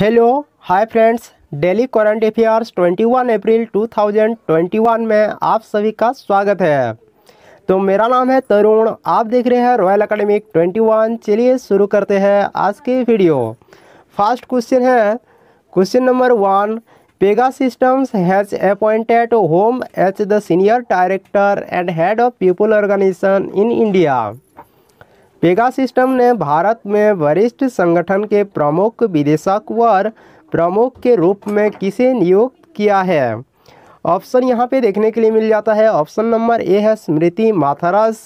Hello hi friends, daily current affairs 21 April 2021 में आप सभी का स्वागत है। तो मेरा नाम है तरुण, आप देख रहे हैं रॉयल एकेडमिक 21। चलिए शुरू करते हैं आज की वीडियो। फर्स्ट क्वेश्चन है question number 1, Pega systems has appointed whom as the senior director and head of people organization in India. Pega system ने भारत में वरिष्ठ संगठन के प्रमुख निदेशक व प्रमुख के रूप में किसे नियुक्त किया है। ऑप्शन यहां पे देखने के लिए मिल जाता है। ऑप्शन नंबर ए है स्मृति माथारोस,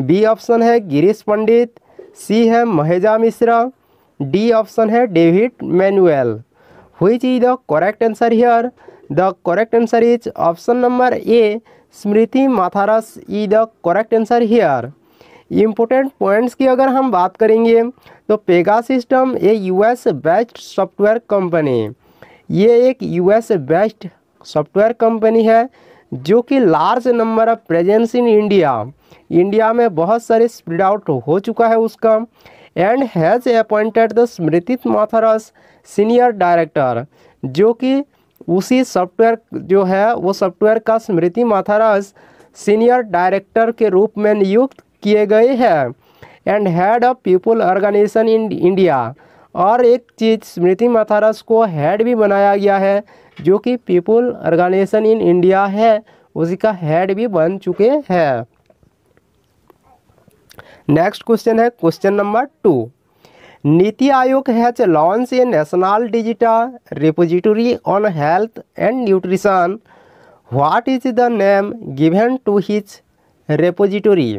बी ऑप्शन है गिरीश पंडित, सी है महेजा मिश्रा, डी ऑप्शन है David Manuel. Which is the correct answer here? The correct answer is option number A, Smriti माथारोस is the correct answer here. Important points की अगर हम बात करेंगे तो पेगा सिस्टम ये यूएस बेस्ड सॉफ्टवेयर कंपनी, ये एक यूएस बेस्ड सॉफ्टवेयर कंपनी है जो कि large number of presence in India में बहुत सारे स्प्रेड आउट हो चुका है उसका। And has appointed the Smriti माथारोस सीनियर डायरेक्टर, जो कि उसी सॉफ्टवेयर जो है वो सॉफ्टवेयर का स्मृति माथारोस सीनियर डायरेक्टर के रूप में नियुक्त किए गए हैं। And head of people organization in India, और एक चीज़ स्मृति माथारोस को हेड भी बनाया गया है जो कि पीपल ऑर्गेनाइजेशन इन इंडिया है, उसी का हेड भी बन चुके हैं। नेक्स्ट क्वेश्चन है question number 2, NITI Aayog has launch a national digital repository on health and nutrition, what is the name given to his repository.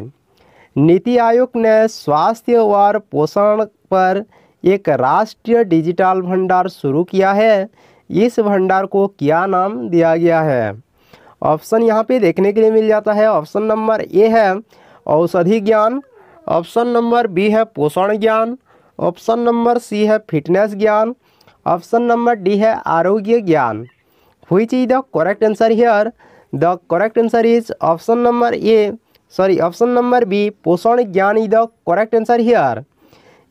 NITI Aayog ने स्वास्थ्य और पोषण पर एक राष्ट्रीय डिजिटल भंडार शुरू किया है, इस भंडार को क्या नाम दिया गया है। ऑप्शन यहाँ पे देखने के लिए मिल जाता है। ऑप्शन नंबर ए है औषधि ज्ञान, ऑप्शन नंबर बी है पोषण ज्ञान, ऑप्शन नंबर सी है फिटनेस ज्ञान, ऑप्शन नंबर डी है आरोग्य Gyan. Which is the correct answer here? The correct answer is option number A, sorry option number B, Poshan Gyan is the correct answer here.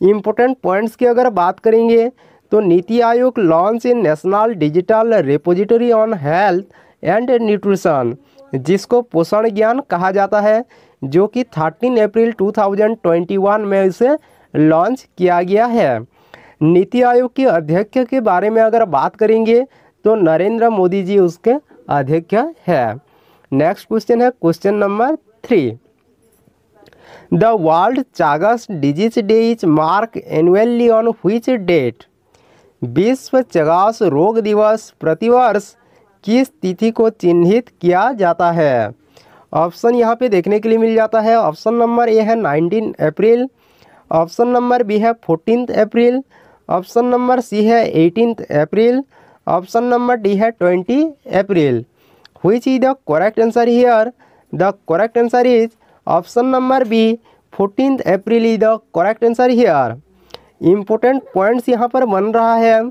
Important points की अगर बात करेंगे तो NITI Aayog launch in national digital repository on health and nutrition, जिसको पोषण ज्ञान कहा जाता है, जो कि 13 अप्रैल 2021 में इसे लॉन्च किया गया है। नीति आयोग के अध्यक्ष के बारे में अगर बात करेंगे तो नरेंद्र मोदी जी उसके अध्यक्ष है। नेक्स्ट क्वेश्चन है question number 3, the World Chagas Disease Day is marked annually on which date? विश्व चगास रोग दिवस प्रतिवर्ष किस तिथि को चिन्हित किया जाता है। ऑप्शन यहाँ पे देखने के लिए मिल जाता है। ऑप्शन नंबर ए है 19 अप्रैल, ऑप्शन नंबर बी है 14 अप्रैल, ऑप्शन नंबर सी है 18 अप्रैल, ऑप्शन नंबर डी है 20 April. Which is the correct answer here? The correct answer is option number B, 14 April is the correct answer here. Important points यहाँ पर बन रहा है।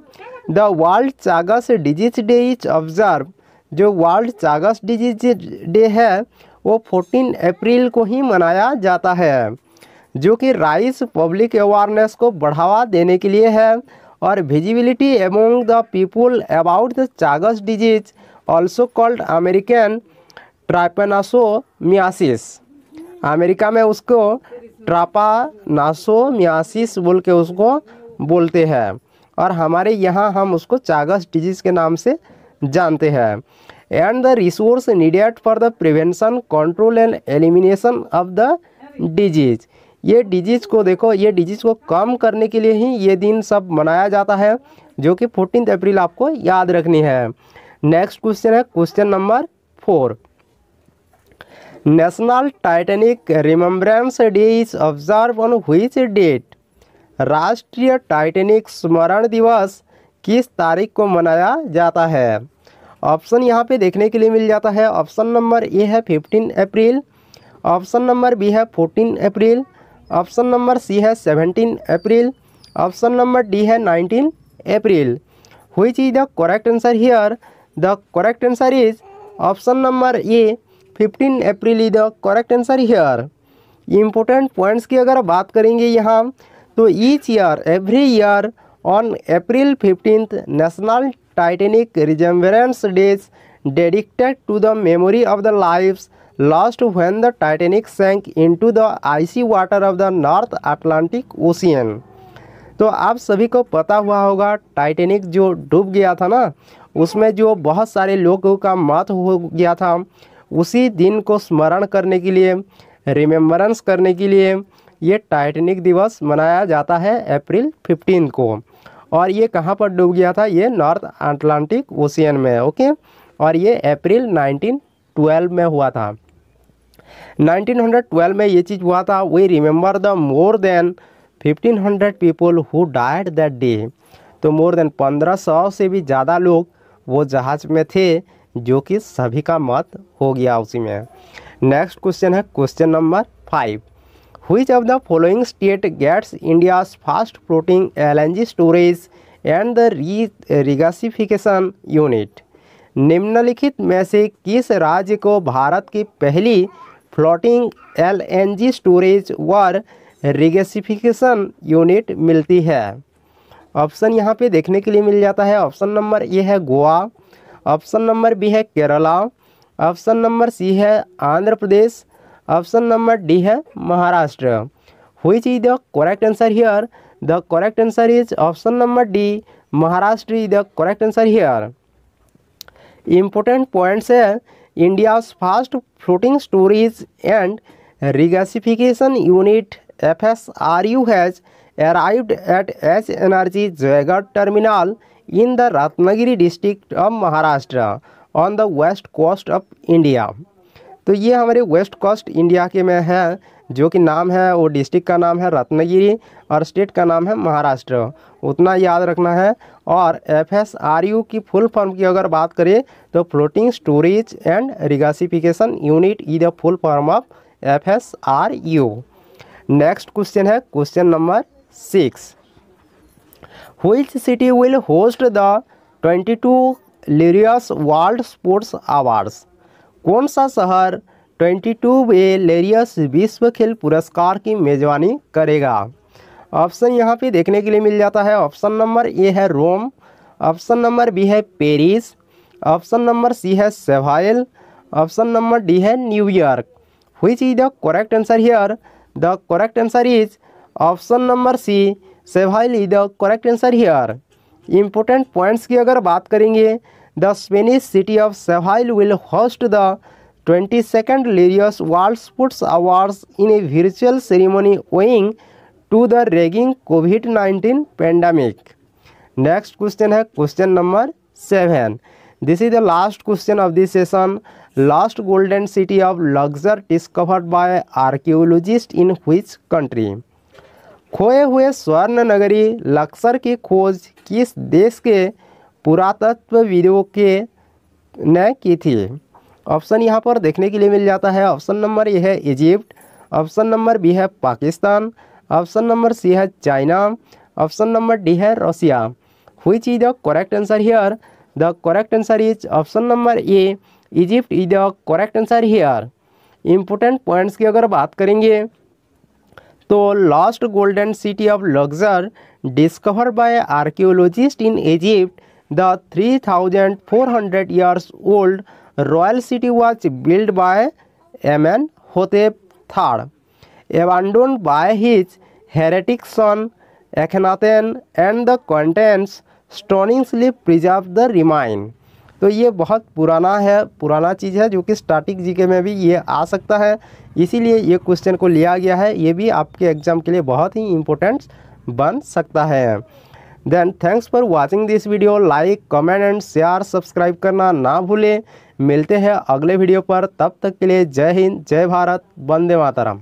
The world Chagas disease day is observe, जो world Chagas disease day है वो 14 अप्रैल को ही मनाया जाता है, जो कि राइज पब्लिक अवेयरनेस को बढ़ावा देने के लिए है। और visibility among the people about the Chagas disease also called American trypanosomiasis, America में उसको ट्रापानासोमियासिस बोल के उसको बोलते हैं, और हमारे यहाँ हम उसको चागस डिजीज़ के नाम से जानते हैं। And the resource needed for the prevention, control and elimination of the disease. ये डिजीज़ को देखो, ये डिजीज़ को कम करने के लिए ही ये दिन सब मनाया जाता है, जो कि 14 अप्रैल आपको याद रखनी है। नेक्स्ट क्वेश्चन है question number 4, national Titanic remembrance day is observe on which date. राष्ट्रीय टाइटैनिक स्मरण दिवस किस तारीख को मनाया जाता है। ऑप्शन यहाँ पे देखने के लिए मिल जाता है। ऑप्शन नंबर ए है 15 अप्रैल, ऑप्शन नंबर बी है 14 अप्रैल, ऑप्शन नंबर सी है 17 अप्रैल, ऑप्शन नंबर डी है 19 April. Which is the correct answer here? The correct answer is option number A, 15 April is the correct answer here. Important points की अगर बात करेंगे यहाँ तो each year, every year On April 15th, National Titanic Remembrance Day is dedicated to the memory of the lives lost when the Titanic sank into the icy water of the North Atlantic Ocean। तो आप सभी को पता हुआ होगा Titanic जो डूब गया था ना, उसमें जो बहुत सारे लोगों का मौत हो गया था, उसी दिन को स्मरण करने के लिए, रिमेम्बरेंस करने के लिए ये टाइटेनिक दिवस मनाया जाता है अप्रैल 15 को। और ये कहाँ पर डूब गया था? ये नॉर्थ अटलांटिक ओशियन में, ओके। और ये अप्रैल 1912 में हुआ था। 1912 में ये चीज़ हुआ था। We remember the more than 1500 people who died that day. तो मोर देन 1500 से भी ज़्यादा लोग वो जहाज़ में थे जो कि सभी का मौत हो गया उसी में। नेक्स्ट क्वेश्चन है question number 5। Which of the following state gets India's fast floating LNG storage and the regasification unit? निम्नलिखित में से किस राज्य को भारत की पहली फ्लोटिंग LNG स्टोरेज और रिगेसिफिकेशन यूनिट मिलती है? ऑप्शन यहाँ पे देखने के लिए मिल जाता है। ऑप्शन नंबर ए है गोवा, ऑप्शन नंबर बी है केरला, ऑप्शन नंबर सी है Andhra Pradesh, option number D है Maharashtra. Which is the correct answer here? The correct answer is option number D, Maharashtra is the correct answer here. Important points है India's fast floating storage and regasification unit FSRU has arrived at H Energy Jaigarh terminal in the Ratnagiri district of Maharashtra on the west coast of India। तो ये हमारे west coast India के में है, जो कि नाम है वो डिस्ट्रिक्ट का नाम है रत्नागिरी और स्टेट का नाम है महाराष्ट्र, उतना याद रखना है। और FSRU की फुल फॉर्म की अगर बात करें तो floating storage and regasification unit is the full form of FSRU। Next question है question number 6। Which city will host the 22 Laureus world sports awards? कौन सा शहर 22वें लॉरियस विश्व खेल पुरस्कार की मेज़बानी करेगा? ऑप्शन यहाँ पे देखने के लिए मिल जाता है। ऑप्शन नंबर ए है रोम, ऑप्शन नंबर बी है पेरिस, ऑप्शन नंबर सी है सेवाइल, ऑप्शन नंबर डी है New York. Which is the correct answer here? The correct answer is option number C, Seville is the correct answer here. Important points की अगर बात करेंगे, the Spanish city of Seville will host the 22nd Laureus world sports awards in a virtual ceremony owing to the raging कोविड-19 pandemic. Next question है question number 7। This is the last question of this session. Last golden city of Luxor discovered by archaeologist in which country? खोए हुए स्वर्ण नगरी लक्सर की खोज किस देश के पुरातत्वविदों के ने की थी? ऑप्शन यहाँ पर देखने के लिए मिल जाता है। ऑप्शन नंबर ए है इजिप्ट, ऑप्शन नंबर बी है पाकिस्तान, ऑप्शन नंबर सी है चाइना, ऑप्शन नंबर डी है Russia. Which is the correct answer here? The correct answer is option number A, Egypt is the correct answer here. Important points की अगर बात करेंगे तो lost golden city of Luxor discovered by archaeologist in Egypt, the 3,400 years old royal city was built by Amenhotep III, abandoned by his heretic son Akhenaten, and the contents stoningly preserved the remains। तो ये बहुत पुराना है, पुराना चीज़ है जो कि static GK में भी ये आ सकता है, इसीलिए ये क्वेश्चन को लिया गया है। ये भी आपके एग्जाम के लिए बहुत ही इम्पोर्टेंट बन सकता है। Then thanks for watching this video. Like, comment and share, subscribe करना ना भूलें। मिलते हैं अगले वीडियो पर, तब तक के लिए जय हिंद, जय भारत, वंदे मातरम।